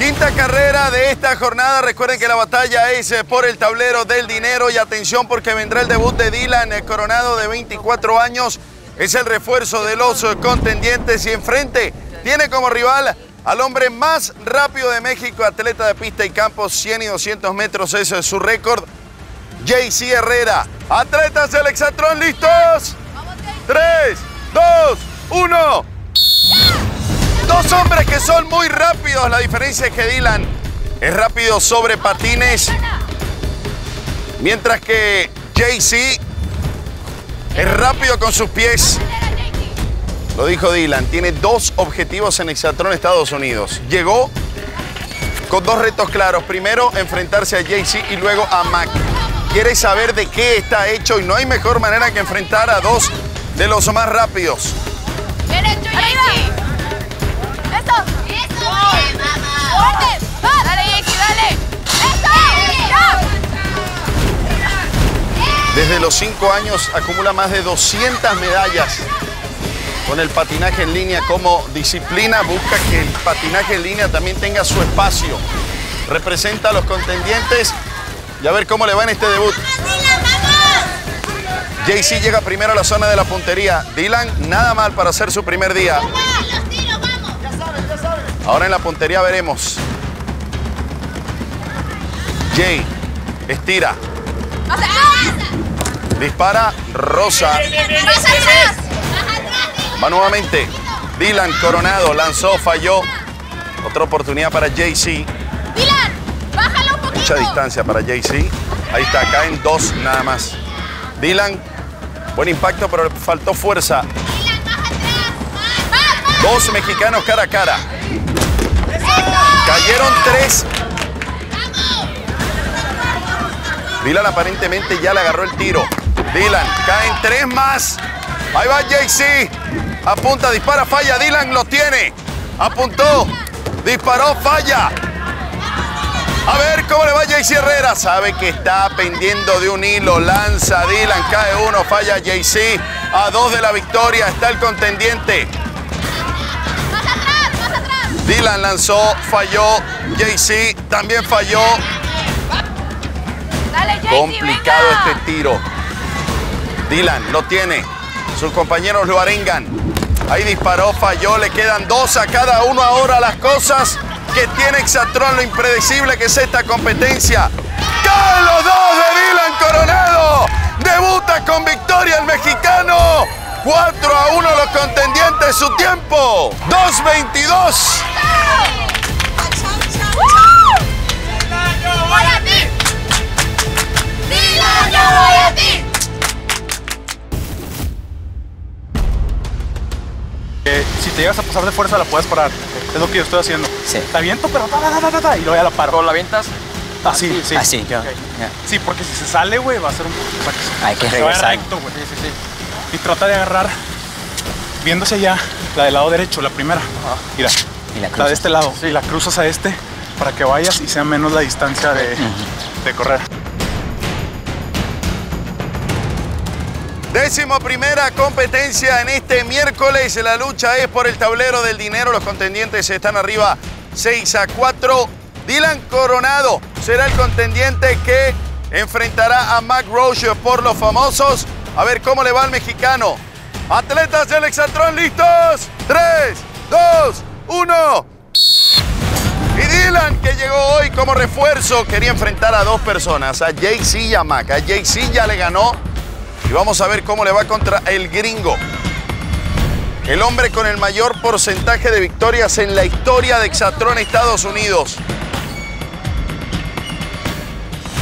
Quinta carrera de esta jornada. Recuerden que la batalla es por el tablero del dinero. Y atención porque vendrá el debut de Dylan Coronado, de 24 años. Es el refuerzo de los contendientes y enfrente tiene como rival al hombre más rápido de México, atleta de pista y campo, 100 y 200 metros. Ese es su récord, JC Herrera. Atletas del Hexatlón, ¿listos? 3, 2, 1... Dos hombres que son muy rápidos. La diferencia es que Dylan es rápido sobre patines, mientras que Jay-Z es rápido con sus pies. Lo dijo Dylan, tiene dos objetivos en Hexatlón Estados Unidos. Llegó con dos retos claros. Primero, enfrentarse a Jay-Z y luego a Mac. Quiere saber de qué está hecho y no hay mejor manera que enfrentar a dos de los más rápidos. ¡Bien hecho, Jay-Z! ¡Eso! ¡Eso! ¡Fuerte! ¡Va! ¡Dale, Jaycee, dale! ¡Eso! ¡Ya! Desde los 5 años acumula más de 200 medallas con el patinaje en línea como disciplina. Busca que el patinaje en línea también tenga su espacio. Representa a los contendientes y a ver cómo le va en este debut. Jaycee llega primero a la zona de la puntería. Dylan, nada mal para hacer su primer día. Ahora en la puntería veremos. Jay estira. Dispara Rosa. Va nuevamente. Dylan Coronado lanzó, falló. Otra oportunidad para Jay-Z. Dylan, bájalo un poquito. Mucha distancia para Jay-Z. Ahí está, caen dos nada más. Dylan, buen impacto, pero faltó fuerza. Dos mexicanos cara a cara. Cayeron tres. Dylan aparentemente ya le agarró el tiro. Dylan, caen tres más. Ahí va Jay-Z. Apunta, dispara, falla. Dylan lo tiene. Apuntó, disparó, falla. A ver cómo le va Jay-Z Herrera. Sabe que está pendiendo de un hilo. Lanza Dylan, cae uno, falla Jay-Z. A dos de la victoria está el contendiente. Dylan lanzó, falló. Jay-Z también falló. Dale, Jay-Z, complicado venga. Este tiro. Dylan lo tiene. Sus compañeros lo arengan. Ahí disparó, falló. Le quedan dos a cada uno ahora. Las cosas que tiene Hexatlón, lo impredecible que es esta competencia. ¡Caen los dos de Dylan Coronado! Debuta con victoria el mexicano. 4 a 1 los contendientes, su tiempo, 2.22. Si te llegas a pasar de fuerza la puedes parar, es lo que yo estoy haciendo. Sí. Te aviento, pero y luego ya la paro. ¿O la avientas? Así, sí. Así, okay. Yeah. Sí, porque si se sale, güey, va a ser un... Hay que regresar. Recto, güey. Sí, sí, sí. Y trata de agarrar viéndose allá, la del lado derecho, la primera. Mira, ¿y la de este lado? Sí, la cruzas a este para que vayas y sea menos la distancia de correr. 11ª competencia en este miércoles. La lucha es por el tablero del dinero. Los contendientes están arriba 6 a 4. Dylan Coronado será el contendiente que enfrentará a Mac Roche por los famosos. A ver cómo le va al mexicano. Atletas del Hexatlón, ¿listos? 3, 2, 1. Y Dylan, que llegó hoy como refuerzo, quería enfrentar a dos personas, a Jay-Z y a Mac. A Jay-Z ya le ganó. Y vamos a ver cómo le va contra el gringo. El hombre con el mayor porcentaje de victorias en la historia de Hexatlón Estados Unidos.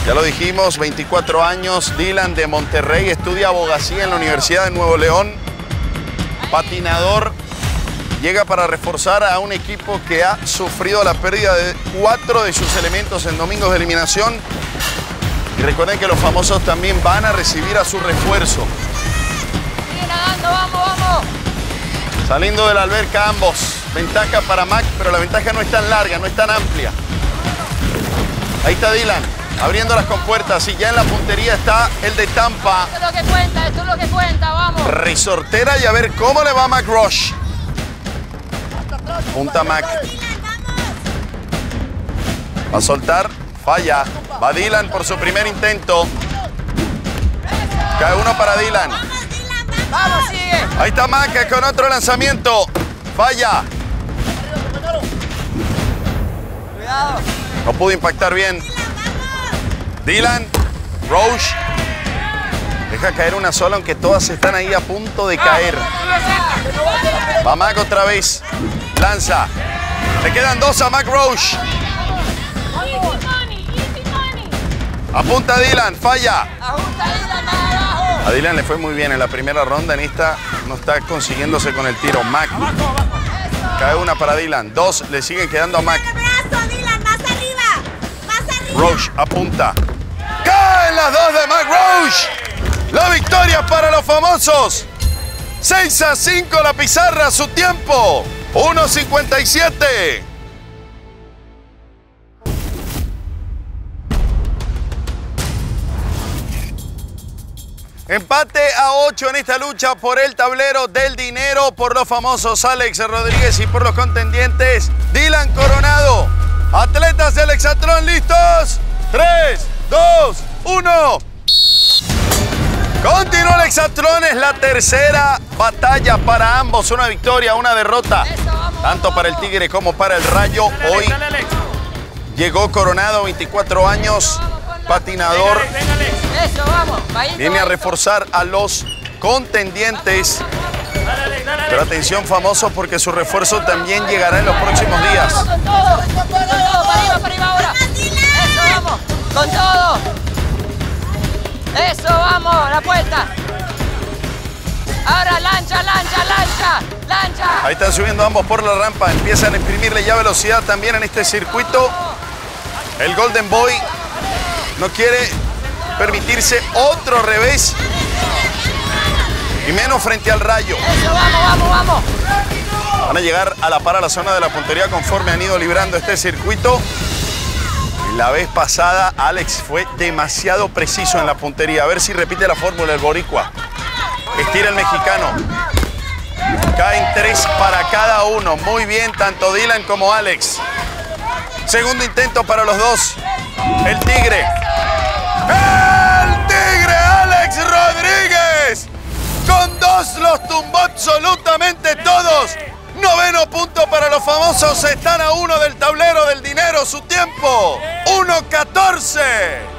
Ya lo dijimos, 24 años, Dylan de Monterrey, estudia abogacía en la Universidad de Nuevo León, patinador, llega para reforzar a un equipo que ha sufrido la pérdida de 4 de sus elementos en domingos de eliminación. Y recuerden que los famosos también van a recibir a su refuerzo. Sigue nadando, vamos, vamos. Saliendo de la alberca ambos, ventaja para Mac, pero la ventaja no es tan larga, no es tan amplia. Ahí está Dylan. Abriendo las compuertas y ya en la puntería está el de Tampa. Esto es lo que cuenta, esto es lo que cuenta, vamos. Resortera y a ver cómo le va Mac Roche. Punta Mac. Va a soltar, falla. Va Dylan por su primer intento. Cae uno para Dylan. ¡Vamos, sigue! Ahí está Mac con otro lanzamiento. Falla. Cuidado. No pudo impactar bien. Dylan, Roche. Deja caer una sola, aunque todas están ahí a punto de caer. Va Mac otra vez. Lanza. Le quedan dos a Mac Roche. Apunta a Dylan, falla. A Dylan le fue muy bien en la primera ronda, en esta no está consiguiéndose con el tiro. Mac. Cae una para Dylan, dos le siguen quedando a Mac. Roche apunta. ¡Caen las dos de Mac Roche! La victoria para los famosos. 6-5 la pizarra, su tiempo. 1:57. Empate a 8 en esta lucha por el tablero del dinero por los famosos Alex Rodríguez y por los contendientes Dylan Coronado. Atletas del Hexatlón, ¿listos? 3, 2, 1. Continúa el Hexatlón, es la tercera batalla para ambos. Una victoria, una derrota. Tanto para el Tigre como para el Rayo. Hoy llegó Coronado, 24 años, patinador. Eso, vamos. Viene a reforzar a los contendientes. Pero atención, famosos, porque su refuerzo también llegará en los próximos días. Con todo, para arriba ahora. Eso, vamos, con todo. Eso, vamos, la puerta. Ahora, lancha, lancha, lancha, lancha. Ahí están subiendo ambos por la rampa. Empiezan a imprimirle ya velocidad también en este circuito. El Golden Boy no quiere permitirse otro revés y menos frente al Rayo. Eso, vamos, vamos, vamos. Van a llegar a la par a la zona de la puntería conforme han ido librando este circuito. Y la vez pasada Alex fue demasiado preciso en la puntería. A ver si repite la fórmula el boricua. Estira el mexicano. Caen tres para cada uno. Muy bien, tanto Dylan como Alex. Segundo intento para los dos. El Tigre. ¡El Tigre Alex Rodríguez! Con dos los tumbó absolutamente todos. Noveno punto para los famosos. Están a uno del tablero del dinero. Su tiempo, 1:14.